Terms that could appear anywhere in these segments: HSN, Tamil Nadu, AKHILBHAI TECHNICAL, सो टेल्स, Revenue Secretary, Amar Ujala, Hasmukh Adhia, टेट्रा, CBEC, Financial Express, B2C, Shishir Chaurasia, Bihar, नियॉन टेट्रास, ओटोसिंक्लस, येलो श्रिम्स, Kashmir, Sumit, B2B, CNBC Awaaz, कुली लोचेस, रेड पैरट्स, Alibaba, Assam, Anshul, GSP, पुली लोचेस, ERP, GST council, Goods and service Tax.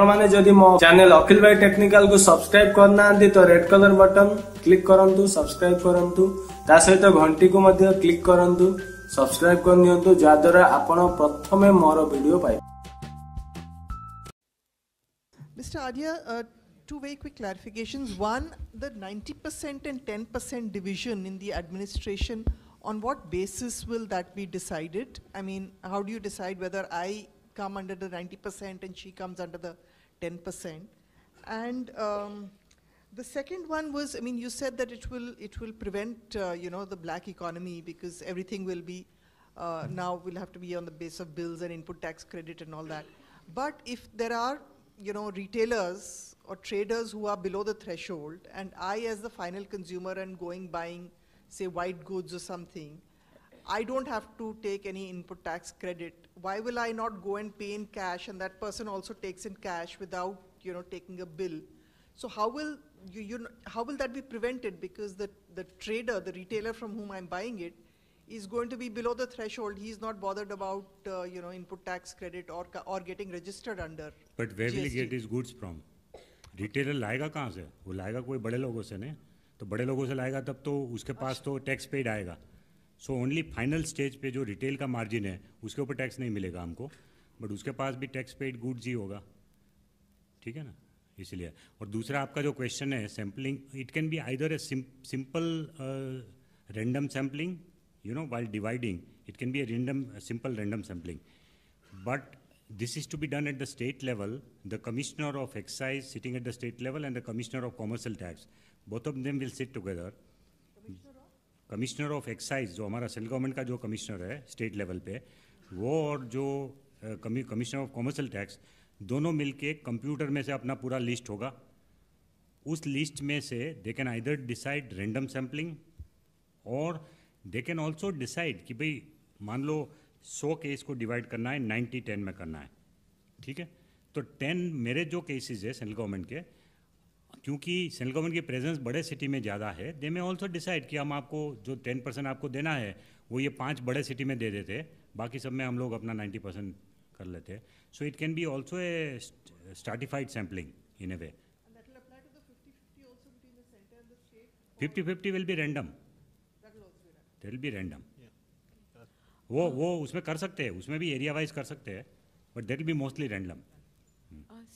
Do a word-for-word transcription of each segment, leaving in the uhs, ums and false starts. आपने जदि मो चैनल अखिल भाई टेक्निकल को सब्सक्राइब करना तो रेड कलर बटन क्लिक करंतु सब्सक्राइब करंतु ता सहित घंटी को मध्य क्लिक करंतु सब्सक्राइब कर नियंतु जाद्वारा आपण प्रथमे मोर वीडियो पाइबे। Mister Adhia, uh, two very quick clarifications. One, the ninety percent and ten percent division in the administration, on what basis will that be decided? I mean, how do you decide whether I come under the ninety percent and she comes under the ten percent? And um, the second one was, I mean, you said that it will it will prevent, uh, you know, the black economy, because everything will be, uh, now will have to be on the base of bills and input tax credit and all that. But if there are, you know, retailers or traders who are below the threshold, and I as the final consumer and going buying, say, white goods or something, I don't have to take any input tax credit. Why will I not go and pay in cash, and that person also takes in cash without, you know, taking a bill? So how will you, you know, how will that be prevented? Because the, the trader, the retailer from whom I'm buying it, is going to be below the threshold. He's not bothered about, uh, you know, input tax credit or or getting registered under. But where G S T will he get his goods from? Retailer लाएगा कहाँ से? वो लाएगा कोई बड़े लोगों से नहीं? तो बड़े लोगों से लाएगा तब तो उसके पास तो टैक्स पेड आएगा। सो ओनली फाइनल स्टेज पे जो रिटेल का मार्जिन है उसके ऊपर टैक्स नहीं मिलेगा हमको, बट उसके पास भी टैक्स पेड गुड्स ही होगा, ठीक है ना, इसलिए। और दूसरा आपका जो क्वेश्चन है sampling, it can be either a simple random sampling, you know, while dividing, it can be a random, a simple random sampling. But this is to be done at the state level, the Commissioner of Excise sitting at the state level and the Commissioner of Commercial Tax. Both of them will sit together. Commissioner of? Commissioner of Excise, जो हमारा central government का जो commissioner है state level पे, वो और जो uh, Commissioner of Commercial Tax, दोनों मिलके computer में से अपना पूरा list होगा. उस list में से they can either decide random sampling or they can also decide कि भाई मान लो सौ केस को डिवाइड करना है, नाइन्टी टेन में करना है, ठीक है। तो टेन मेरे जो केसेस है सेंट्रल गवर्नमेंट के, क्योंकि सेंट्रल गवर्नमेंट की प्रेजेंस बड़े सिटी में ज़्यादा है, दे में ऑल्सो डिसाइड कि हम आपको जो टेन परसेंट आपको देना है वो ये पांच बड़े सिटी में दे देते, बाकी सब में हम लोग अपना नाइन्टी परसेंट कर लेते। So it can be also a stratified sampling in a way. Fifty fifty will be random, it will be random. वो वो उसमें कर सकते हैं, उसमें भी एरिया वाइज कर सकते हैं, but that will be mostly random.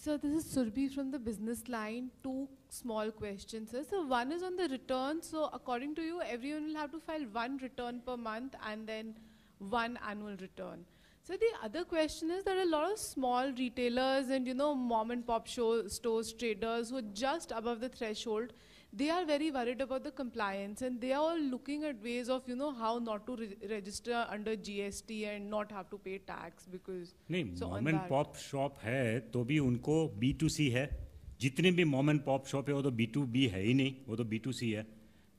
Sir, this is Surabhi from the business line. Two small questions sir. One is on the return. So according to you everyone will have to file one return per month and then one annual return. So the other question is, there are a lot of small retailers and, you know, mom and pop show, stores, traders who are just above the threshold. They are very worried about the compliance, and they are all looking at ways of, you know, how not to re register under G S T and not have to pay tax because. नहीं, so mom and pop shop है तो भी उनको B two C है. जितने भी mom and pop shop है वो तो B two B है ही नहीं, वो तो B two C है.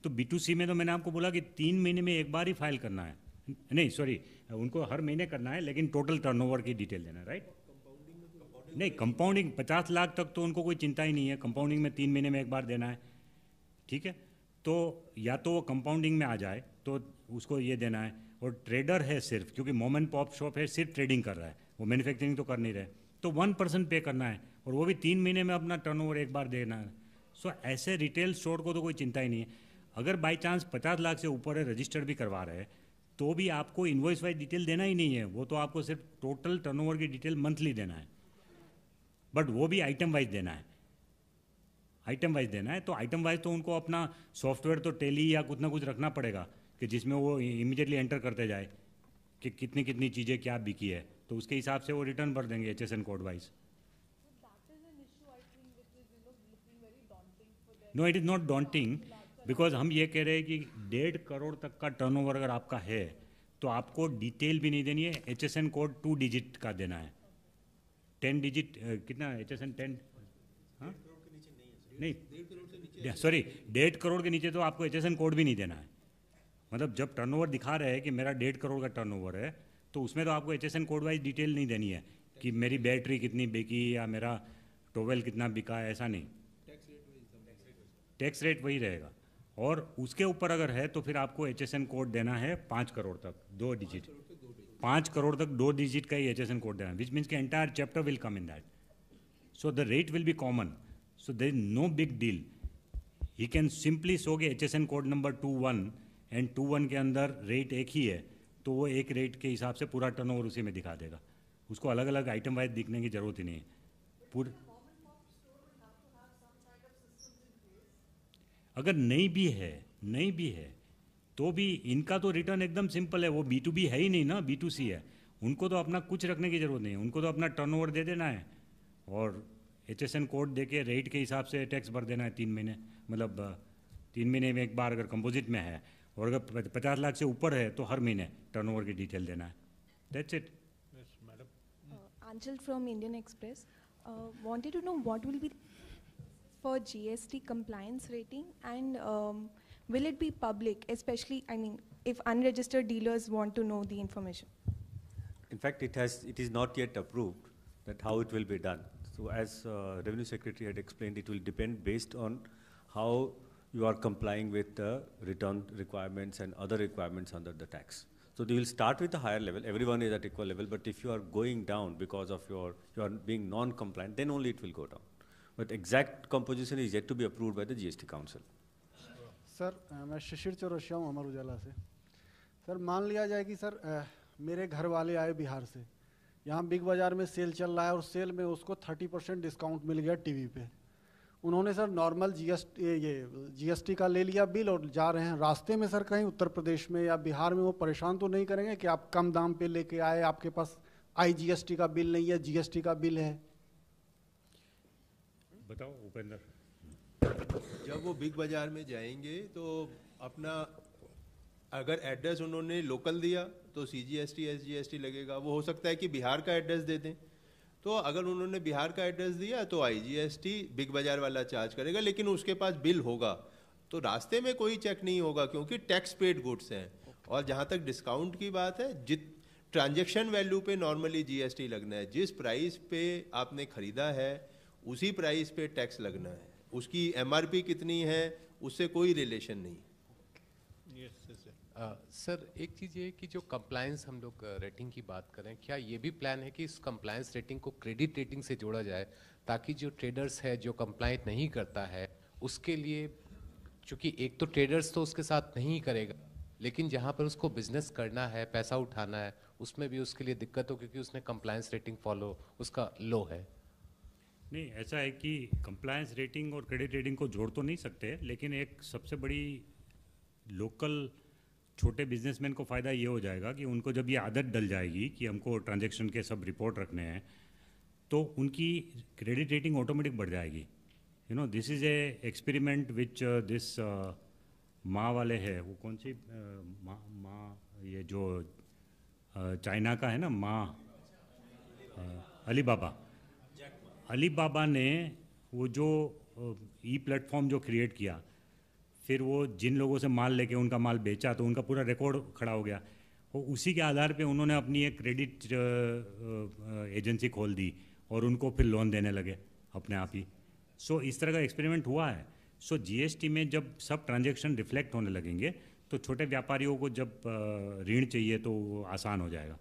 तो B two C में तो मैंने आपको बोला कि तीन महीने में एक बार ही फाइल करना है, नहीं सॉरी उनको हर महीने करना है, लेकिन टोटल टर्नओवर की डिटेल देना, राइट? नहीं, कंपाउंडिंग पचास लाख तक तो उनको कोई चिंता ही नहीं है, कंपाउंडिंग में तीन महीने में एक बार देना है, ठीक है। तो या तो वो कंपाउंडिंग में आ जाए तो उसको ये देना है, और ट्रेडर है सिर्फ, क्योंकि मोम एंड पॉप शॉप है, सिर्फ ट्रेडिंग कर रहा है, वो मैन्युफैक्चरिंग तो कर नहीं रहे, तो वन परसेंट पे करना है, और वो भी तीन महीने में अपना टर्नओवर एक बार देना है। सो ऐसे रिटेल स्टोर को तो कोई चिंता ही नहीं है। अगर बाई चांस पचास लाख से ऊपर है, रजिस्टर्ड भी करवा रहे हैं, तो भी आपको इन्वॉइस वाइज डिटेल देना ही नहीं है, वो तो आपको सिर्फ टोटल टर्नओवर की डिटेल मंथली देना है, बट वो भी आइटम वाइज देना है, आइटम वाइज देना है। तो आइटम वाइज तो उनको अपना सॉफ्टवेयर तो टेली या कुछ ना कुछ रखना पड़ेगा कि जिसमें वो इमीडिएटली एंटर करते जाए कि कितनी कितनी चीज़ें क्या बिकी है, तो उसके हिसाब से वो रिटर्न भर देंगे H S N code wise. No, it is not daunting, because हम ये कह रहे हैं कि डेढ़ करोड़ तक का टर्नओवर अगर आपका है तो आपको डिटेल भी नहीं देनी है, H S N code two digit का देना है, टेन डिजिट कितना एच एस एन टेन, हाँ नहीं सॉरी डेढ़ करोड़ के नीचे तो आपको एच एस एन कोड भी नहीं देना है। मतलब जब टर्नओवर दिखा रहे हैं कि मेरा डेढ़ करोड़ का टर्नओवर है, तो उसमें तो आपको H S N code wise detail नहीं देनी है कि मेरी बैटरी कितनी बिकी या मेरा टोवेल कितना बिका है, ऐसा नहीं, टैक्स रेट वही रहेगा। और उसके ऊपर अगर है तो फिर आपको एच एस एन कोड देना है पाँच करोड़ तक, दो डिजिट, पाँच करोड़ तक दो डिजिट का ही एच एस एन कोड देना है, विच मीन्स के entire chapter will come in that. So the rate will be common. So there is no big deal. He can simply show के H S N code number two one and two one के अंदर rate एक ही है, तो वो एक rate के हिसाब से पूरा turnover उसी में दिखा देगा. उसको अलग अलग item wise दिखने की ज़रूरत ही नहीं है. पूरा अगर नहीं भी है, नहीं भी है, तो भी इनका तो रिटर्न एकदम सिंपल है. वो B टू B है ही नहीं ना, B टू C है. उनको तो अपना कुछ रखने की ज़रूरत नहीं है. उनको तो अपना टर्नओवर दे देना है और H S N कोड दे के रेट के हिसाब से टैक्स भर देना है तीन महीने, मतलब तीन महीने में एक बार अगर कंपोजिट में है, और अगर पचास लाख से ऊपर है तो हर महीने टर्नओवर की डिटेल देना है. That's it. Anshul from Indian Express uh, wanted to know what will be for G S T compliance rating and um, will it be public, especially, I mean, if unregistered dealers want to know the information? In fact, it has, it is not yet approved that how it will be done. So as uh, Revenue Secretary had explained, it will depend based on how you are complying with the return requirements and other requirements under the tax. So they will start with a higher level. Everyone is at equal level, but if you are going down because of your, you are being non-compliant, then only it will go down. But exact composition is yet to be approved by the G S T Council. Sir, I am Shishir Chaurasia from Amar Ujala. Sir, मान लिया जाए कि sir मेरे घर वाले आए बिहार से, यहाँ बिग बाज़ार में सेल चल रहा है और सेल में उसको थर्टी परसेंट डिस्काउंट मिल गया टीवी पे. उन्होंने सर नॉर्मल जीएसटी ये जीएसटी का ले लिया बिल और जा रहे हैं. रास्ते में सर कहीं उत्तर प्रदेश में या बिहार में वो परेशान तो नहीं करेंगे कि आप कम दाम पे लेके आए, आपके पास आईजीएसटी का बिल नहीं है, जीएसटी का बिल है? बताओ उपेंद्र. जब वो बिग बाज़ार में जाएंगे तो अपना अगर एड्रेस उन्होंने लोकल दिया तो सीजीएसटी एसजीएसटी लगेगा. वो हो सकता है कि बिहार का एड्रेस दे दें, तो अगर उन्होंने बिहार का एड्रेस दिया तो आईजीएसटी बिग बाज़ार वाला चार्ज करेगा, लेकिन उसके पास बिल होगा तो रास्ते में कोई चेक नहीं होगा क्योंकि टैक्स पेड गुड्स हैं. और जहाँ तक डिस्काउंट की बात है, जित ट्रांजेक्शन वैल्यू पे नॉर्मली जीएसटी लगना है. जिस प्राइस पे आपने ख़रीदा है उसी प्राइस पे टैक्स लगना है. उसकी एमआरपी कितनी है उससे कोई रिलेशन नहीं. यस सर, uh, एक चीज़ ये कि जो कंप्लायंस हम लोग रेटिंग uh, की बात करें, क्या ये भी प्लान है कि इस कंप्लायंस रेटिंग को क्रेडिट रेटिंग से जोड़ा जाए ताकि जो ट्रेडर्स है जो कंप्लायंट नहीं करता है उसके लिए, चूँकि एक तो ट्रेडर्स तो उसके साथ नहीं करेगा, लेकिन जहाँ पर उसको बिजनेस करना है, पैसा उठाना है, उसमें भी उसके लिए दिक्कत हो क्योंकि उसने कंप्लायंस रेटिंग फॉलो उसका लो है. नहीं, ऐसा है कि कंप्लायंस रेटिंग और क्रेडिट रेटिंग को जोड़ तो नहीं सकते, लेकिन एक सबसे बड़ी लोकल छोटे बिजनेसमैन को फ़ायदा ये हो जाएगा कि उनको जब ये आदत डल जाएगी कि हमको ट्रांजैक्शन के सब रिपोर्ट रखने हैं, तो उनकी क्रेडिट रेटिंग ऑटोमेटिक बढ़ जाएगी. You know, this is a experiment which this माँ वाले है, वो कौन सी माँ माँ ये जो चाइना uh, का है ना, माँ अलीबाबा. अलीबाबा ने वो जो ई uh, प्लेटफॉर्म जो क्रिएट किया, फिर वो जिन लोगों से माल लेके उनका माल बेचा तो उनका पूरा रिकॉर्ड खड़ा हो गया, और उसी के आधार पे उन्होंने अपनी एक क्रेडिट एजेंसी खोल दी और उनको फिर लोन देने लगे अपने आप ही. सो इस तरह का एक्सपेरिमेंट हुआ है. सो जीएसटी में जब सब ट्रांजैक्शन रिफ्लेक्ट होने लगेंगे तो छोटे व्यापारियों को जब ऋण चाहिए तो आसान हो जाएगा.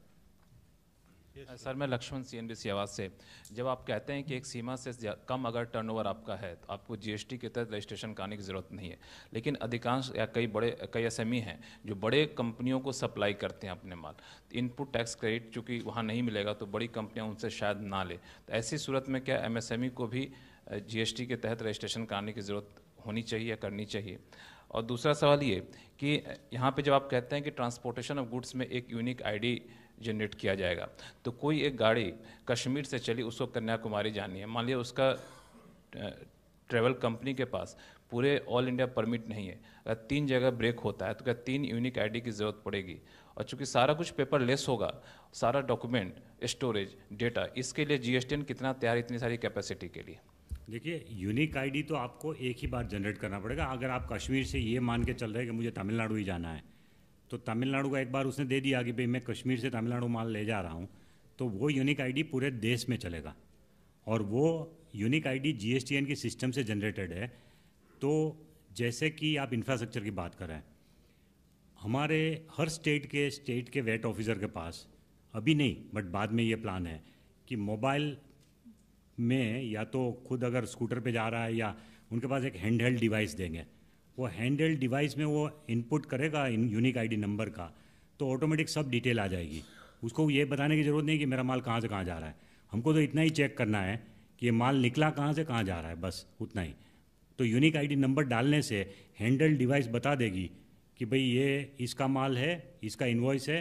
सर, मैं लक्ष्मण सीएनबीसी आवाज़ से. जब आप कहते हैं कि एक सीमा से कम अगर टर्नओवर आपका है तो आपको जीएसटी के तहत रजिस्ट्रेशन कराने की ज़रूरत नहीं है, लेकिन अधिकांश या कई बड़े कई एसएमई हैं जो बड़े कंपनियों को सप्लाई करते हैं अपने माल, इनपुट टैक्स क्रेडिट चूँकि वहाँ नहीं मिलेगा तो बड़ी कंपनियाँ उनसे शायद ना ले, तो ऐसी सूरत में क्या एमएसएमई को भी जीएसटी के तहत रजिस्ट्रेशन कराने की ज़रूरत होनी चाहिए या करनी चाहिए? और दूसरा सवाल ये कि यहाँ पर जब आप कहते हैं कि ट्रांसपोर्टेशन ऑफ गुड्स में एक यूनिक आईडी जनरेट किया जाएगा, तो कोई एक गाड़ी कश्मीर से चली, उसको कन्याकुमारी जानी है, मान लिया उसका ट्रैवल कंपनी के पास पूरे ऑल इंडिया परमिट नहीं है, अगर तीन जगह ब्रेक होता है तो क्या तीन यूनिक आईडी की ज़रूरत पड़ेगी? और चूँकि सारा कुछ पेपर लेस होगा, सारा डॉक्यूमेंट स्टोरेज डेटा, इसके लिए जीएसटीएन कितना तैयार, इतनी सारी कैपेसिटी के लिए? देखिए, यूनिक आईडी तो आपको एक ही बार जनरेट करना पड़ेगा. अगर आप कश्मीर से ये मान के चल रहे हैं कि मुझे तमिलनाडु ही जाना है, तो तमिलनाडु का एक बार उसने दे दिया कि भाई मैं कश्मीर से तमिलनाडु माल ले जा रहा हूँ, तो वो यूनिक आईडी पूरे देश में चलेगा. और वो यूनिक आईडी जीएसटीएन के सिस्टम से जनरेटेड है. तो जैसे कि आप इंफ्रास्ट्रक्चर की बात कर रहे हैं, हमारे हर स्टेट के स्टेट के वैट ऑफिसर के पास, अभी नहीं बट बाद में ये प्लान है कि मोबाइल में या तो खुद अगर स्कूटर पे जा रहा है या उनके पास एक हैंड हेल्ड डिवाइस देंगे, वो हैंड हेल्ड डिवाइस में वो इनपुट करेगा इन यूनिक आईडी नंबर का, तो ऑटोमेटिक सब डिटेल आ जाएगी। उसको ये बताने की ज़रूरत नहीं कि मेरा माल कहाँ से कहाँ जा रहा है, हमको तो इतना ही चेक करना है कि ये माल निकला कहाँ से कहाँ जा रहा है, बस उतना ही। तो यूनिक आईडी नंबर डालने से हैंड हेल्ड डिवाइस बता देगी कि भाई ये इसका माल है, इसका इन्वॉइस है,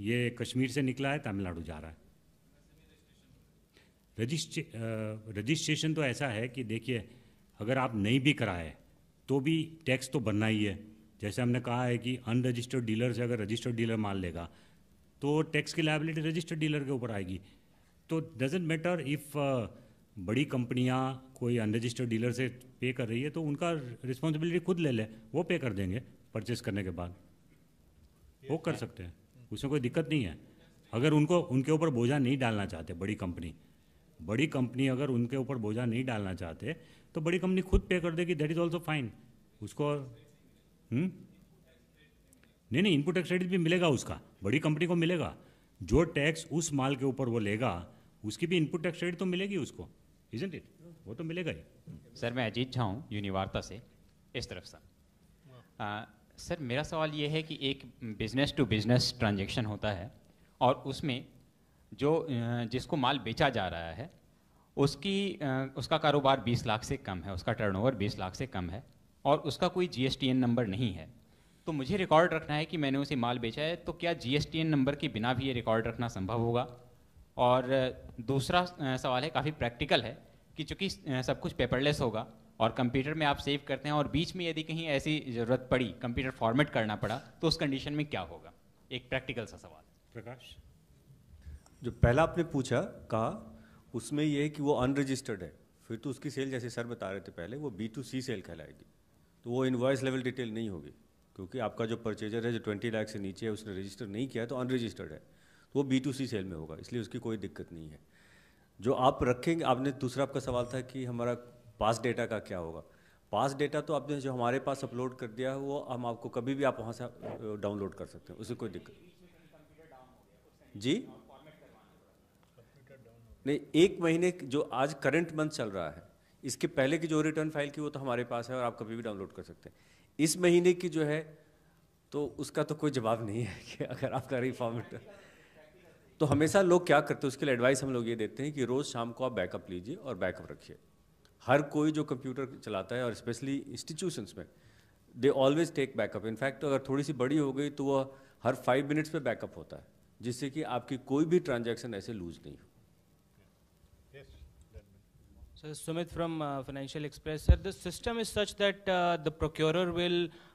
ये कश्मीर से निकला है, तमिलनाडु जा रहा है। रजिस्ट्रेशन तो ऐसा है कि देखिए, अगर आप नहीं भी कराए तो भी टैक्स तो बनना ही है। जैसे हमने कहा है कि अनरजिस्टर्ड डीलर से अगर रजिस्टर्ड डीलर माल लेगा तो टैक्स की लायबिलिटी रजिस्टर्ड डीलर के ऊपर आएगी। तो डजेंट मैटर इफ़ बड़ी कंपनियां कोई अनरजिस्टर्ड डीलर से पे कर रही है तो उनका रिस्पॉन्सिबिलिटी खुद ले ले, वो पे कर देंगे परचेस करने के बाद, वो कर सकते हैं, उसमें कोई दिक्कत नहीं है। अगर उनको उनके ऊपर बोझा नहीं डालना चाहते, बड़ी कंपनी बड़ी कंपनी अगर उनके ऊपर बोझा नहीं डालना चाहते तो बड़ी कंपनी खुद पे कर देगी, दैट इज़ ऑल्सो फाइन। उसको हुँ? नहीं नहीं इनपुट टैक्स क्रेडिट भी मिलेगा उसका, बड़ी कंपनी को मिलेगा। जो टैक्स उस माल के ऊपर वो लेगा उसकी भी इनपुट टैक्स क्रेडिट तो मिलेगी उसको, इज़न्ट इट, वो तो मिलेगा ही। सर मैं अजीत झा हूँ यूनिवार्ता से, इस तरफ सर। सर मेरा सवाल ये है कि एक बिजनेस टू बिजनेस ट्रांजेक्शन होता है और उसमें जो जिसको माल बेचा जा रहा है उसकी उसका कारोबार बीस लाख से कम है, उसका टर्नओवर बीस लाख से कम है और उसका कोई जीएसटीएन नंबर नहीं है, तो मुझे रिकॉर्ड रखना है कि मैंने उसे माल बेचा है, तो क्या जीएसटीएन नंबर के बिना भी ये रिकॉर्ड रखना संभव होगा? और दूसरा सवाल है, काफ़ी प्रैक्टिकल है, कि चूँकि सब कुछ पेपरलेस होगा और कंप्यूटर में आप सेव करते हैं और बीच में यदि कहीं ऐसी ज़रूरत पड़ी, कंप्यूटर फॉर्मेट करना पड़ा, तो उस कंडीशन में क्या होगा? एक प्रैक्टिकल सा सवाल। प्रकाश, जो पहला आपने पूछा कहा उसमें यह है कि वो अनरजिस्टर्ड है, फिर तो उसकी सेल जैसे सर बता रहे थे पहले, वो बी टू सी सेल कहलाएगी, तो वो इन्वॉइस लेवल डिटेल नहीं होगी, क्योंकि आपका जो परचेजर है जो बीस लाख से नीचे है उसने रजिस्टर नहीं किया तो अनरजिस्टर्ड है, तो वो बी टू सी सेल में होगा, इसलिए उसकी कोई दिक्कत नहीं है। जो आप रखेंगे, आपने दूसरा आपका सवाल था कि हमारा पास डेटा का क्या होगा। पास डेटा तो आपने जो हमारे पास अपलोड कर दिया है वो हम आपको कभी भी आप वहाँ से डाउनलोड कर सकते हैं, उससे कोई दिक्कत जी नहीं। एक महीने जो आज करंट मंथ चल रहा है, इसके पहले की जो रिटर्न फाइल की वो तो हमारे पास है और आप कभी भी डाउनलोड कर सकते हैं। इस महीने की जो है तो उसका तो कोई जवाब नहीं है कि अगर आपका रिफॉर्मेट, तो हमेशा लोग क्या करते हैं, उसके लिए एडवाइस हम लोग ये देते हैं कि रोज़ शाम को आप बैकअप लीजिए और बैकअप रखिए। हर कोई जो कंप्यूटर चलाता है और स्पेशली इंस्टीट्यूशंस में, they always take backup. In fact अगर थोड़ी सी बड़ी हो गई तो वह हर फाइव मिनट्स में बैकअप होता है, जिससे कि आपकी कोई भी ट्रांजैक्शन ऐसे लूज नहीं हो। So, Sumit from uh, Financial Express. Sir, the system is such that uh, the procurer will uh,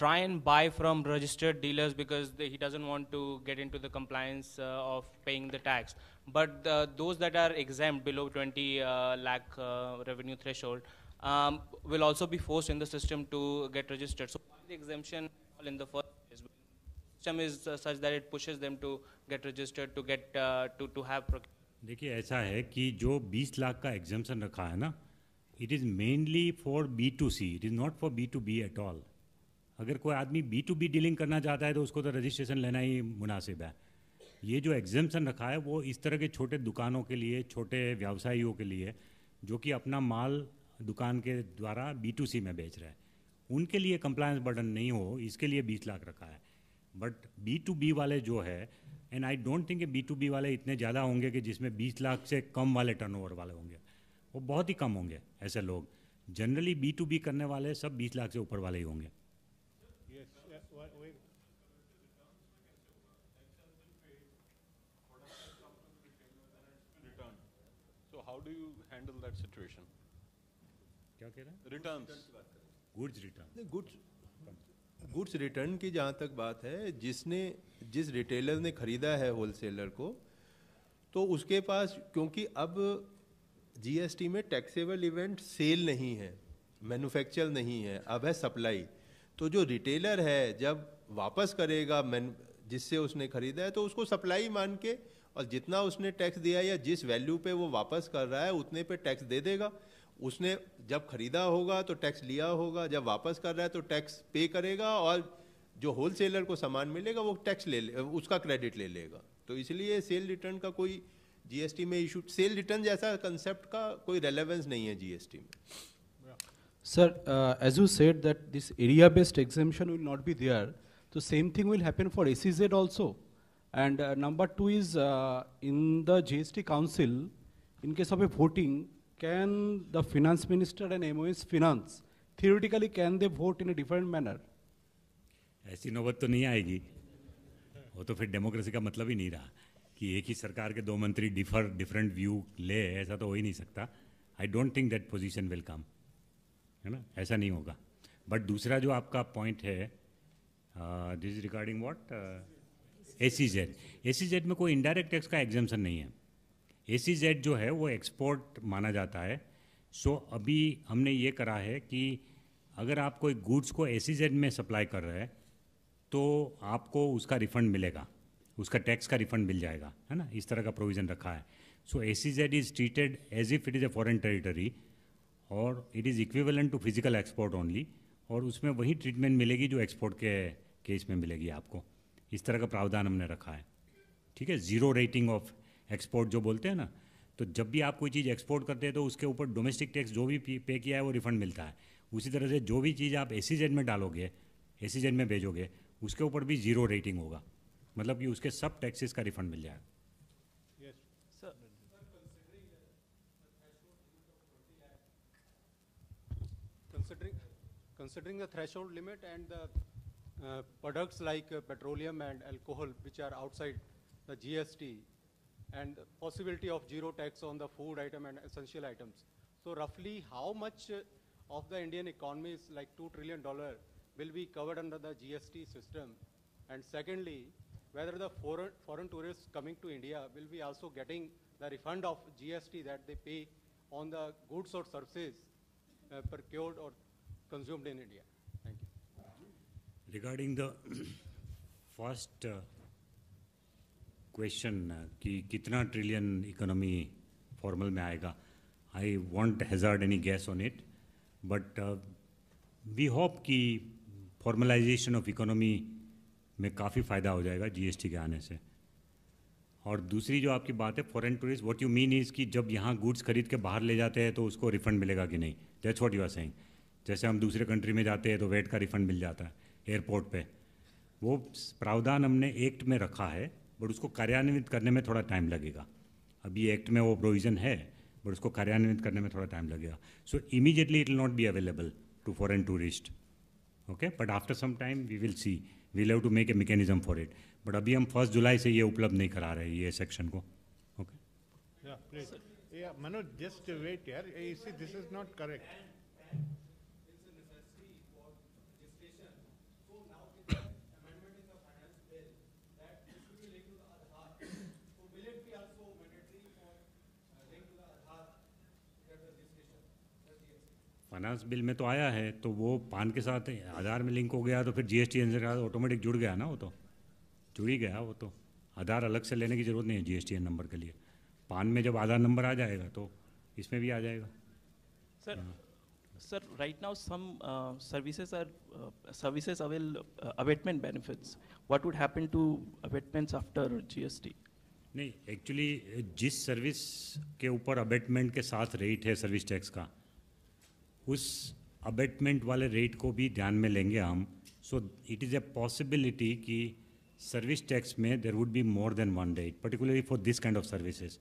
try and buy from registered dealers because the, he doesn't want to get into the compliance uh, of paying the tax. But uh, those that are exempt below twenty uh, lakh uh, revenue threshold um, will also be forced in the system to get registered. So the exemption in the first place, system is uh, such that it pushes them to get registered, to get uh, to to have procurement. देखिए ऐसा है कि जो बीस लाख का exemption रखा है ना, it is mainly for B to C, it is not for B to B at all. अगर कोई आदमी बी टू बी डीलिंग करना चाहता है तो उसको तो रजिस्ट्रेशन लेना ही मुनासिब है। ये जो एग्जम्पशन रखा है वो इस तरह के छोटे दुकानों के लिए, छोटे व्यवसायियों के लिए जो कि अपना माल दुकान के द्वारा बी टू सी में बेच रहे हैं, उनके लिए कंप्लायंस बर्डन नहीं हो, इसके लिए बीस लाख रखा है। बट बी टू बी वाले जो है, and I don't think B to B वाले इतने ज़्यादा होंगे कि जिसमें बीस लाख से कम वाले टर्नओवर वाले होंगे, वो बहुत ही कम होंगे ऐसे लोग। जनरली बी टू बी करने वाले सब बीस लाख से ऊपर वाले ही होंगे। So how do you handle that situation? क्या कह रहे हैं? Returns, goods return, goods goods return की जहाँ तक बात है, जिसने जिस रिटेलर ने ख़रीदा है होलसेलर को, तो उसके पास, क्योंकि अब जीएसटी में टैक्सेबल इवेंट सेल नहीं है, मैन्युफैक्चर नहीं है, अब है सप्लाई, तो जो रिटेलर है जब वापस करेगा मैन जिससे उसने ख़रीदा है तो उसको सप्लाई मान के, और जितना उसने टैक्स दिया या जिस वैल्यू पे वो वापस कर रहा है उतने पे टैक्स दे देगा। उसने जब खरीदा होगा तो टैक्स लिया होगा, जब वापस कर रहा है तो टैक्स पे करेगा, और जो होलसेलर को सामान मिलेगा वो टैक्स ले, ले उसका क्रेडिट ले लेगा। तो इसलिए सेल रिटर्न का कोई जीएसटी में इशू सेल रिटर्न जैसा कंसेप्ट का कोई रेलेवेंस नहीं है जीएसटी में. Sir, as you said that this area based exemption will not be there, तो same thing will happen for SEZ also. And uh, number two is uh, in the G S T Council, in case of a voting, can the Finance Minister and M O S Finance theoretically can they vote in a different manner? ऐसी नौबत तो नहीं आएगी. वो तो फिर democracy का मतलब ही नहीं रहा कि एक ही सरकार के दो मंत्री डिफर डिफरेंट व्यू ले, ऐसा तो हो ही नहीं सकता. I don't think that position will come, है ना, ऐसा नहीं होगा. But दूसरा जो आपका point है, uh, this is regarding what? Uh, ACZ ACZ में कोई इनडायरेक्ट टैक्स का एग्जम्पशन नहीं है. एसीजेड जो है वो एक्सपोर्ट माना जाता है. सो so, अभी हमने ये करा है कि अगर आप कोई गुड्स को एसीजेड में सप्लाई कर रहे हैं तो आपको उसका रिफंड मिलेगा, उसका टैक्स का रिफंड मिल जाएगा, है ना, इस तरह का प्रोविज़न रखा है. So SEZ is treated as if it is a foreign territory और it is equivalent to physical export only, और उसमें वही ट्रीटमेंट मिलेगी जो एक्सपोर्ट के केस में मिलेगी आपको. इस तरह का प्रावधान हमने रखा है. ठीक है, जीरो रेटिंग ऑफ एक्सपोर्ट जो बोलते हैं ना, तो जब भी आप कोई चीज़ एक्सपोर्ट करते हैं तो उसके ऊपर डोमेस्टिक टैक्स जो भी पे किया है वो रिफंड मिलता है. उसी तरह से जो भी चीज़ आप एसईजेड में डालोगे, एसईजेड में भेजोगे, उसके ऊपर भी जीरो रेटिंग होगा, मतलब कि उसके सब टैक्सेस का रिफंड मिल जाएगा. Considering the threshold limit and the Uh, products like uh, petroleum and alcohol, which are outside the G S T, and the possibility of zero tax on the food item and essential items. So roughly how much uh, of the Indian economy is like two trillion dollars will be covered under the G S T system? And secondly, whether the foreign, foreign tourists coming to India will be also getting the refund of G S T that they pay on the goods or services uh, procured or consumed in India? Regarding the first uh, question uh, कि कितना trillion economy formal में आएगा, I won't hazard any guess on it, but we hope कि formalisation of economy में काफ़ी फ़ायदा हो जाएगा जीएसटी के आने से. और दूसरी जो आपकी बात है foreign tourist, what you mean is कि जब यहाँ गुड्स खरीद के बाहर ले जाते हैं तो उसको रिफंड मिलेगा कि नहीं, that's what you are saying. जैसे हम दूसरे कंट्री में जाते हैं तो वैट का रिफंड मिल जाता है एयरपोर्ट पे, वो प्रावधान हमने एक्ट में रखा है, बट उसको कार्यान्वित करने में थोड़ा टाइम लगेगा. अभी एक्ट में वो प्रोविज़न है बट उसको कार्यान्वित करने में थोड़ा टाइम लगेगा. So immediately it will not be available to foreign tourist, okay, but after some time we will see, we have to make a mechanism for it. But अभी हम फर्स्ट जुलाई से ये उपलब्ध नहीं करा रहे ये सेक्शन को. ओके मनोज, जस्ट वेट यार, this is not correct. Finance bill में तो आया है, तो वो पान के साथ आधार में लिंक हो गया तो फिर जीएसटी के साथ ऑटोमेटिक जुड़ गया ना, वो तो जुड़ ही गया. वो तो आधार अलग से लेने की ज़रूरत नहीं है जीएसटी नंबर के लिए. पान में जब आधार नंबर आ जाएगा तो इसमें भी आ जाएगा. Sir sir right now some services are services avail abatement benefits, what would happen to abatements after GST? नहीं, एक्चुअली जिस सर्विस के ऊपर अबेटमेंट के साथ रेट है सर्विस टैक्स का, उस अबेटमेंट वाले रेट को भी ध्यान में लेंगे हम. So it is a possibility कि सर्विस टैक्स में there would be more than one rate, particularly for this kind of services.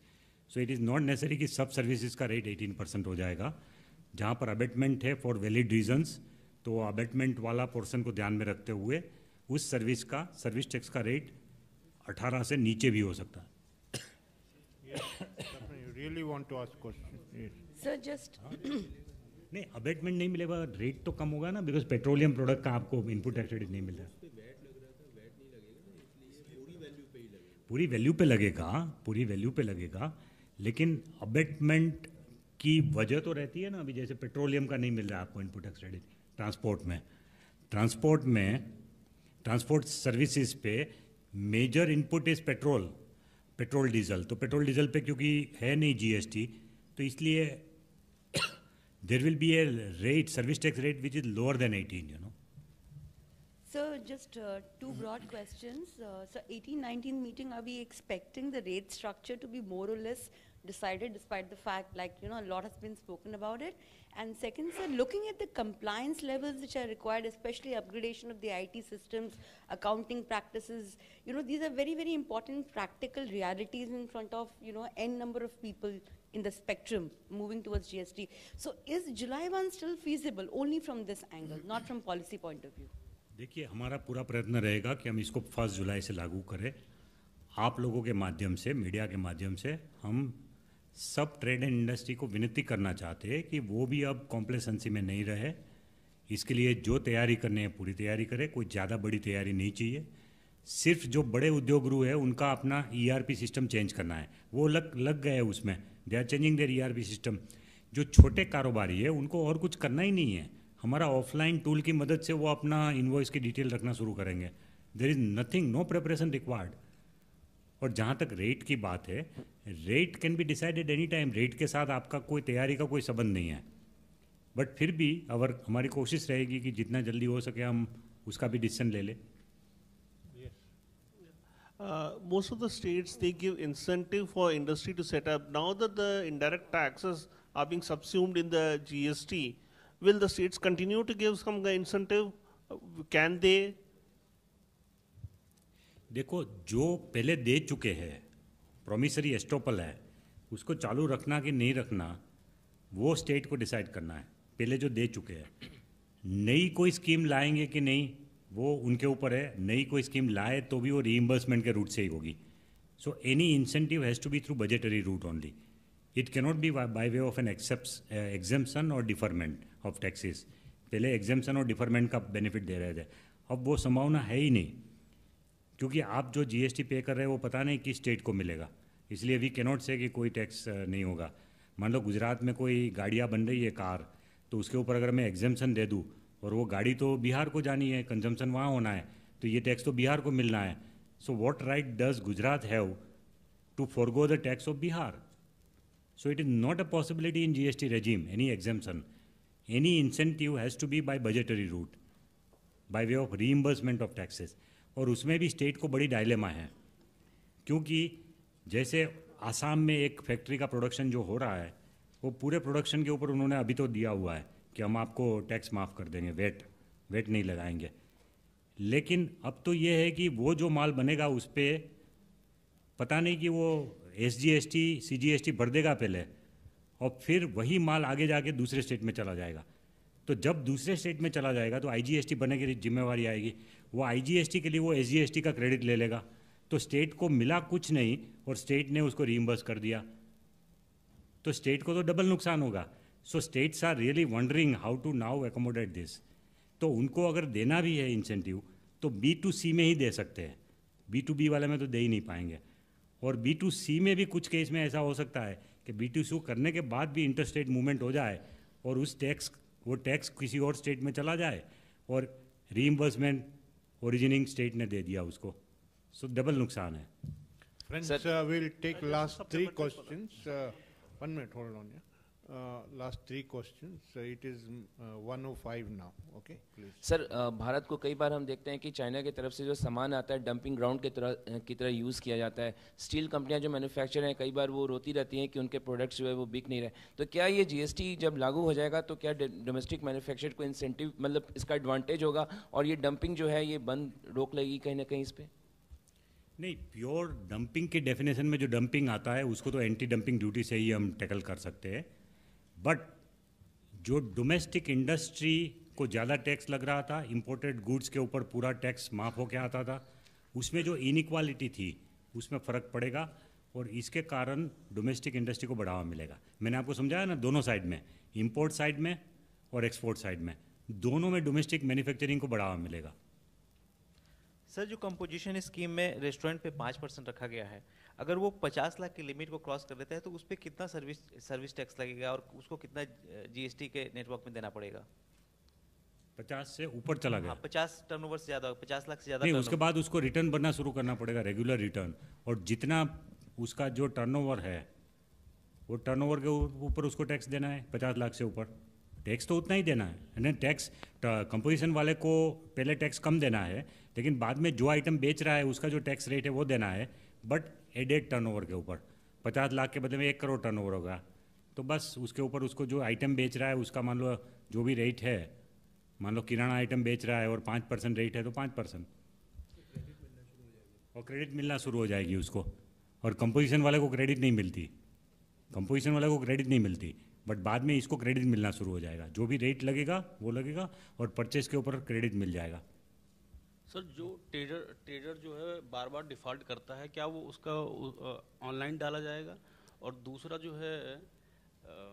So it is not necessary कि सब सर्विसेज का रेट अठारह परसेंट हो जाएगा. जहाँ पर अबेटमेंट है फॉर वैलिड रीजंस, तो अबेटमेंट वाला पोर्सन को ध्यान में रखते हुए उस सर्विस का सर्विस टैक्स का रेट अठारह से नीचे भी हो सकता है. नहीं, अबेटमेंट नहीं मिलेगा, रेट तो कम होगा ना, बिकॉज पेट्रोलियम प्रोडक्ट का आपको इनपुट टैक्स रेट नहीं मिल रहा है. पूरी वैल्यू पे लगेगा, पूरी वैल्यू पे लगेगा, लेकिन अबेटमेंट की वजह तो रहती है ना. अभी जैसे पेट्रोलियम का नहीं मिल रहा आपको इनपुट टैक्स रेट, ट्रांसपोर्ट में ट्रांसपोर्ट में ट्रांसपोर्ट सर्विसेज पे major input is petrol, petrol diesel. तो पेट्रोल डीजल पे क्योंकि है नहीं जीएसटी, तो इसलिए there will be a rate, service tax rate, which is lower than eighteen, you know. So just uh, two broad questions. Uh, so eighteen nineteen meeting, are we expecting the rate structure to be more or less decided, despite the fact, like, you know, a lot has been spoken about it? And second, sir, looking at the compliance levels which are required, especially upgradation of the I T systems, accounting practices, you know, these are very, very important practical realities in front of, you know, n number of people in the spectrum moving towards G S T. So is July first still feasible only from this angle, not from policy point of view? देखिए, हमारा पूरा प्रयत्न रहेगा कि हम इसको first जुलाई से लागू करें। आप लोगों के माध्यम से, मीडिया के माध्यम से हम सब ट्रेड एंड इंडस्ट्री को विनती करना चाहते हैं कि वो भी अब कॉम्प्लेसेंसी में नहीं रहे। इसके लिए जो तैयारी करनी है पूरी तैयारी करें, कोई ज़्यादा बड़ी तैयारी नहीं चाहिए। सिर्फ जो बड़े उद्योग गुरु है उनका अपना ईआरपी सिस्टम चेंज करना है, वो लग लग गए उसमें, they are changing their ERP system. जो छोटे कारोबारी है उनको और कुछ करना ही नहीं है। हमारा ऑफलाइन टूल की मदद से वो अपना इन्वॉइस की डिटेल रखना शुरू करेंगे। There is nothing, no preparation required. और जहाँ तक रेट की बात है, rate can be decided any time. Rate के साथ आपका कोई तैयारी का कोई संबंध नहीं है, बट फिर भी अवर हमारी कोशिश रहेगी कि जितना जल्दी हो सके हम उसका भी डिसीजन ले लें। Uh, most of the states, they give incentive for industry to set up. Now that the indirect taxes are being subsumed in the G S T, will the states continue to give some incentive? Can they? देखो, जो पहले दे चुके हैं, promissory estoppel है, उसको चालू रखना कि नहीं रखना वो स्टेट को डिसाइड करना है। पहले जो दे चुके हैं, नई कोई स्कीम लाएंगे कि नहीं वो उनके ऊपर है। नई कोई स्कीम लाए तो भी वो रीइंबर्समेंट के रूट से ही होगी। So any incentive has to be through budgetary route only. It cannot be by way of an except exemption और डिफरमेंट ऑफ टैक्सेस। पहले एग्जेम्पशन और डिफरमेंट का बेनिफिट दे रहे थे, अब वो संभावना है ही नहीं, क्योंकि आप जो जीएसटी पे कर रहे हो वो पता नहीं किस स्टेट को मिलेगा। इसलिए वी कैनॉट से कि कोई टैक्स नहीं होगा। मान लो गुजरात में कोई गाड़ियाँ बन रही है, कार, तो उसके ऊपर अगर मैं एग्जेम्पशन दे दूँ और वो गाड़ी तो बिहार को जानी है, कंजम्पशन वहाँ होना है, तो ये टैक्स तो बिहार को मिलना है। So what right does Gujarat have to forgo the tax of Bihar? So it is not a possibility in GST regime, any exemption. Any incentive has to be by budgetary route, by way of reimbursement of taxes. और उसमें भी state को बड़ी dilemma है, क्योंकि जैसे आसाम में एक फैक्ट्री का प्रोडक्शन जो हो रहा है, वो पूरे प्रोडक्शन के ऊपर उन्होंने अभी तो दिया हुआ है कि हम आपको टैक्स माफ़ कर देंगे, वेट वेट नहीं लगाएंगे। लेकिन अब तो ये है कि वो जो माल बनेगा उस पर पता नहीं कि वो एसजीएसटी, सीजीएसटी भर देगा पहले, और फिर वही माल आगे जाके दूसरे स्टेट में चला जाएगा। तो जब दूसरे स्टेट में चला जाएगा तो आईजीएसटी बनने की जिम्मेवारी आएगी। वो आईजीएसटी के लिए वो एसजीएसटी का क्रेडिट ले लेगा, तो स्टेट को मिला कुछ नहीं और स्टेट ने उसको रीइंबर्स कर दिया, तो स्टेट को तो डबल नुकसान होगा। So states are really wondering how to now accommodate this. तो उनको अगर देना भी है इंसेंटिव तो बी टू सी में ही दे सकते हैं, बी टू बी वाले में तो दे ही नहीं पाएंगे। और बी टू सी में भी कुछ केस में ऐसा हो सकता है कि बी टू सी करने के बाद भी इंटरस्टेट मूवमेंट हो जाए और उस टैक्स वो टैक्स किसी और स्टेट में चला जाए और रीइंबर्समेंट ओरिजिनिंग स्टेट ने दे दिया उसको। सो डबल नुकसान है। Friends, will take last three questions. One minute, hold on. Uh, last three questions. So it is one oh five now. Okay, please. Sir, Bharat को कई बार हम देखते हैं कि चाइना की तरफ से जो सामान आता है डंपिंग ग्राउंड के तरह की तरह यूज़ किया जाता है। स्टील कंपनियां जो मैन्युफैक्चर हैं, कई बार वो रोती रहती हैं कि उनके प्रोडक्ट्स जो है वो बिक नहीं रहे। तो क्या ये जीएसटी जब लागू हो जाएगा तो क्या डोमेस्टिक मैन्युफैक्चर को इंसेंटिव, मतलब इसका एडवांटेज होगा और ये डंपिंग जो है ये बंद रोक लगेगी कहीं ना कहीं इस पर? नहीं, प्योर डंपिंग के डेफिनेशन में जो डंपिंग आता है उसको तो एंटी डंपिंग ड्यूटी से ही हम टैकल कर सकते हैं। बट जो डोमेस्टिक इंडस्ट्री को ज़्यादा टैक्स लग रहा था, इंपोर्टेड गुड्स के ऊपर पूरा टैक्स माफ़ होकर आता था, उसमें जो इनइक्वालिटी थी उसमें फ़र्क पड़ेगा और इसके कारण डोमेस्टिक इंडस्ट्री को बढ़ावा मिलेगा। मैंने आपको समझाया ना, दोनों साइड में, इंपोर्ट साइड में और एक्सपोर्ट साइड में, दोनों में डोमेस्टिक मैन्युफैक्चरिंग को बढ़ावा मिलेगा। सर, जो कंपोजिशन स्कीम में रेस्टोरेंट पे पाँच परसेंट रखा गया है, अगर वो पचास लाख की लिमिट को क्रॉस कर देता है तो उस पर कितना सर्विस सर्विस टैक्स लगेगा और उसको कितना जीएसटी के नेटवर्क में देना पड़ेगा? पचास से ऊपर चला गया, हाँ, पचास टर्नओवर से ज़्यादा, पचास लाख से ज़्यादा नहीं, उसके बाद उसको रिटर्न भरना शुरू करना पड़ेगा, रेगुलर रिटर्न। और जितना उसका जो टर्नओवर है वो टर्नओवर के ऊपर उसको टैक्स देना है, पचास लाख से ऊपर। टैक्स तो उतना ही देना है, है ना। टैक्स कंपोजिशन वाले को पहले टैक्स कम देना है, लेकिन बाद में जो आइटम बेच रहा है उसका जो टैक्स रेट है वो देना है, बट एडेड टर्नओवर के ऊपर। पचास लाख के बदले में एक करोड़ टर्नओवर होगा, तो बस उसके ऊपर उसको जो आइटम बेच रहा है उसका मान लो जो भी रेट है, मान लो किराना आइटम बेच रहा है और पाँच परसेंट रेट है तो पाँच परसेंट और क्रेडिट मिलना शुरू हो जाएगी उसको। और कंपोजिशन वाले को क्रेडिट नहीं मिलती, कंपोजिशन वाले को क्रेडिट नहीं मिलती, बट बाद में इसको क्रेडिट मिलना शुरू हो जाएगा। जो भी रेट लगेगा वो लगेगा और परचेस के ऊपर क्रेडिट मिल जाएगा। सर जो ट्रेडर ट्रेडर जो है बार बार डिफ़ॉल्ट करता है, क्या वो उसका ऑनलाइन डाला जाएगा? और दूसरा जो है आ,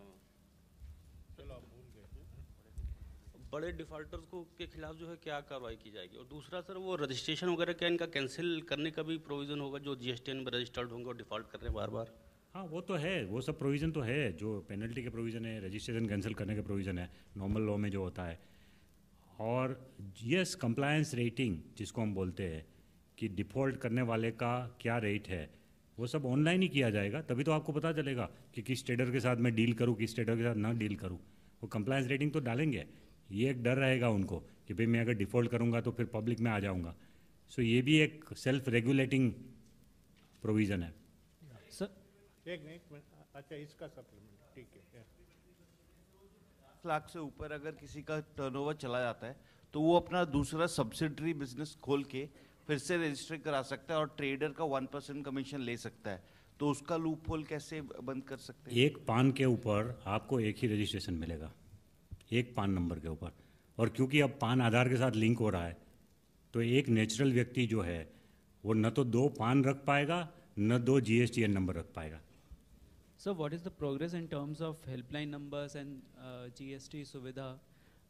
बड़े डिफ़ॉल्टर्स को के खिलाफ जो है क्या कार्रवाई की जाएगी? और दूसरा सर वो रजिस्ट्रेशन वगैरह क्या इनका कैंसिल करने का भी प्रोविज़न होगा, जो जीएसटीएन में रजिस्टर्ड होंगे और डिफ़ॉल्ट कर रहे हैं बार बार? हाँ वो तो है, वो सब प्रोविज़न तो है, जो पेनल्टी के प्रोविज़न है, रजिस्ट्रेशन कैंसिल करने के प्रोविज़न है नॉर्मल लॉ में जो होता है। और यस कंप्लायंस रेटिंग जिसको हम बोलते हैं कि डिफ़ॉल्ट करने वाले का क्या रेट है, वो सब ऑनलाइन ही किया जाएगा, तभी तो आपको पता चलेगा कि किस ट्रेडर के साथ मैं डील करूँ, किस ट्रेडर के साथ ना डील करूँ। वो कंप्लायंस रेटिंग तो डालेंगे, ये एक डर रहेगा उनको कि भाई मैं अगर डिफ़ॉल्ट करूँगा तो फिर पब्लिक में आ जाऊँगा। सो ये भी एक सेल्फ रेगुलेटिंग प्रोविज़न है सर। एक मिनट, अच्छा इसका सप्लीमेंट ठीक है। लाख से ऊपर अगर किसी का टर्नओवर चला जाता है तो वो अपना दूसरा सब्सिडरी बिजनेस खोल के फिर से रजिस्टर करा सकता है और ट्रेडर का वन परसेंट कमीशन ले सकता है, तो उसका लूप होल कैसे बंद कर सकते हैं? एक पान के ऊपर आपको एक ही रजिस्ट्रेशन मिलेगा, एक पान नंबर के ऊपर। और क्योंकि अब पान आधार के साथ लिंक हो रहा है, तो एक नेचुरल व्यक्ति जो है वो न तो दो पान रख पाएगा न दो G S T N number रख पाएगा। So what is the progress in terms of helpline numbers and uh, G S T Suvidha?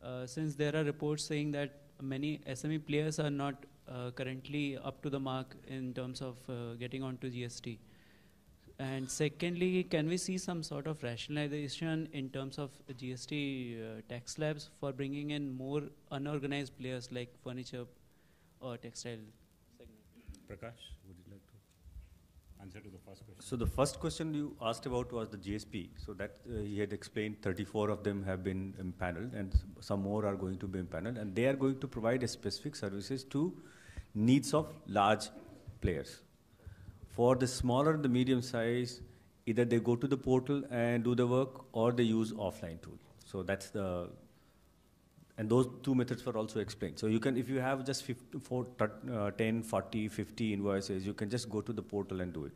Uh, since there are reports saying that many S M E players are not uh, currently up to the mark in terms of uh, getting onto G S T. And secondly, can we see some sort of rationalization in terms of G S T uh, tax slabs for bringing in more unorganized players like furniture or textile segment? Prakash? Answer to the first question. So the first question you asked about was the G S P. So that uh, he had explained thirty-four of them have been impaneled and some more are going to be impaneled, and they are going to provide a specific services to needs of large players. For the smaller, the medium size, either they go to the portal and do the work or they use offline tool. So that's the, and those two methods were also explained. So you can, if you have just fifty, four, uh, ten, forty, fifty invoices, you can just go to the portal and do it.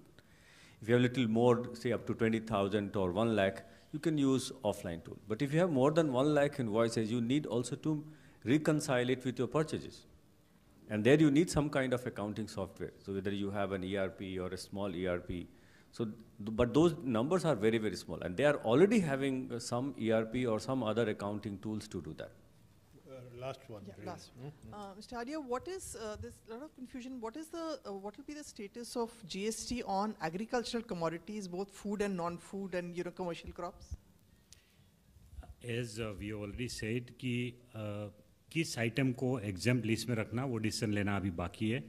If you have a little more, say up to twenty thousand or one lakh, you can use offline tool. But if you have more than one lakh invoices, you need also to reconcile it with your purchases. And there you need some kind of accounting software. So whether you have an E R P or a small E R P. So, but those numbers are very, very small. And they are already having some E R P or some other accounting tools to do that. Last one. Yeah, last one. Mm-hmm. uh, Mister Adhia, what is, uh, there's a lot of confusion, what is the, uh, what will be the status of G S T on agricultural commodities, both food and non-food and, you know, commercial crops? As uh, we already said, कि uh, किस item को exempt list में रखना, वो decision लेना अभी बाकी है।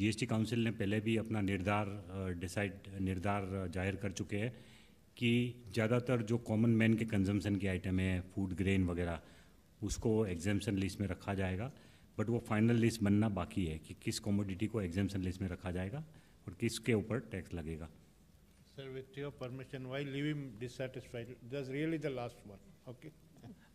G S T Council ने पहले भी अपना निर्धार decide निर्धार जाहिर कर चुके हैं कि ज़्यादातर जो common man के consumption की item है, food, grain वगैरह, उसको एग्जेम्पशन लिस्ट में रखा जाएगा। बट वो फाइनल लिस्ट बनना बाकी है कि किस कमोडिटी को एग्जेम्पशन लिस्ट में रखा जाएगा और किसके ऊपर टैक्स लगेगा। Sir with your permission, why leave him dissatisfied, that's really the last one. Okay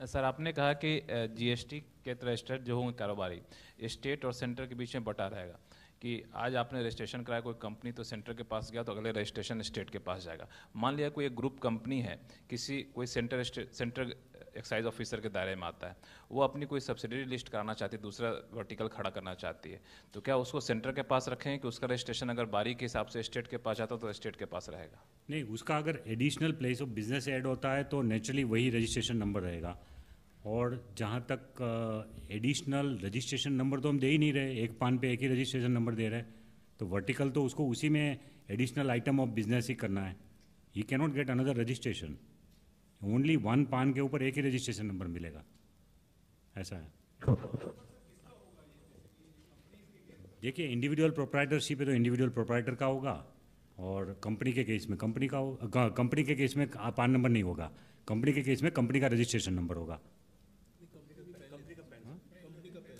sir, आपने कहा कि जीएसटी के रजिस्टर्ड जो होंगे कारोबारी, स्टेट और सेंटर के बीच में बटा रहेगा कि आज आपने रजिस्ट्रेशन कराया कोई कंपनी तो सेंटर के पास गया तो अगले रजिस्ट्रेशन स्टेट के पास जाएगा। मान लिया कोई एक ग्रुप कंपनी है, किसी कोई सेंटर सेंटर एक्साइज ऑफिसर के दायरे में आता है, वो अपनी कोई सब्सिडरी लिस्ट कराना चाहती है, दूसरा वर्टिकल खड़ा करना चाहती है, तो क्या उसको सेंटर के पास रखें कि उसका रजिस्ट्रेशन अगर बारी के हिसाब से स्टेट के पास जाता है तो स्टेट के पास रहेगा? नहीं, उसका अगर additional place of business add होता है तो नेचुरली वही रजिस्ट्रेशन नंबर रहेगा। और जहाँ तक एडिशनल रजिस्ट्रेशन नंबर तो हम दे ही नहीं रहे, एक पान पे एक ही रजिस्ट्रेशन नंबर दे रहे हैं, तो वर्टिकल तो उसको उसी में एडिशनल आइटम ऑफ बिजनेस ही करना है। You can not get another registration, only one PAN के ऊपर एक ही रजिस्ट्रेशन नंबर मिलेगा, ऐसा है। देखिए इंडिविजुअल प्रोप्राइटरशिप है तो इंडिविजुअल प्रोप्राइटर का होगा, और कंपनी के केस में कंपनी का, कंपनी के केस में पान नंबर नहीं होगा, कंपनी के केस में कंपनी का रजिस्ट्रेशन नंबर होगा,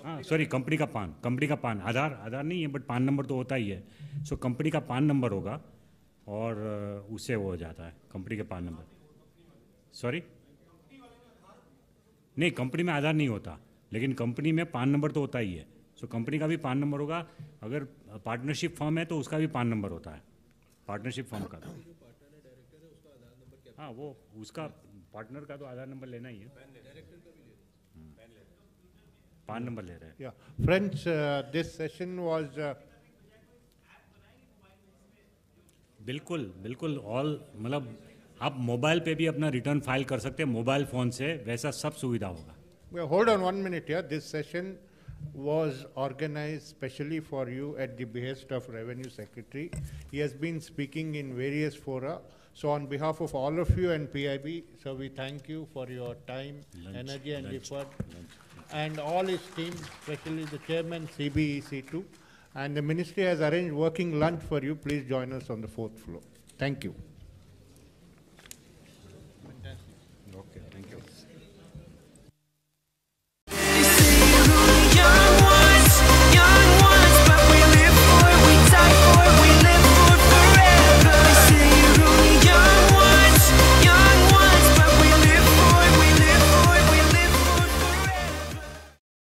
हाँ सॉरी कंपनी का पान, कंपनी का पान, आधार आधार नहीं है बट पान नंबर तो होता ही है, सो कंपनी का पान नंबर होगा और उससे वो हो जाता है कंपनी के पान नंबर। सॉरी नहीं, कंपनी में आधार नहीं होता लेकिन कंपनी में पान नंबर तो होता ही है, सो कंपनी का भी पान नंबर होगा, अगर पार्टनरशिप फॉर्म है तो उसका भी पान नंबर होता है, पार्टनरशिप फॉर्म का। हाँ वो उसका पार्टनर का तो आधार नंबर लेना ही है, पान नंबर ले रहे हैं। फ्रेंड्स दिस सेशन वाज बिल्कुल बिल्कुल ऑल, मतलब आप मोबाइल पे भी अपना रिटर्न फाइल कर सकते हैं मोबाइल फोन से, वैसा सब सुविधा होगा। होल्ड ऑन वन मिनट यार, this session was organized specially for you at the behest of Revenue Secretary. He has been speaking in various fora. So on behalf of all of you and P I B, so we thank you for your time, lunch, energy and lunch, effort lunch, and all his team, especially the chairman C B E C too. And the ministry has arranged working lunch for you. Please join us on the fourth floor. Thank you.